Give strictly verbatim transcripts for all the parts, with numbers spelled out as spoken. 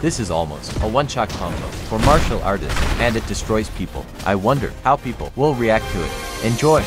This is almost a one-shot combo for martial artists, and it destroys people. I wonder how people will react to it. Enjoy!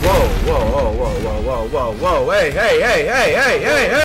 Whoa, whoa, whoa, whoa, whoa, whoa, hey, hey, hey, hey, hey, hey, hey!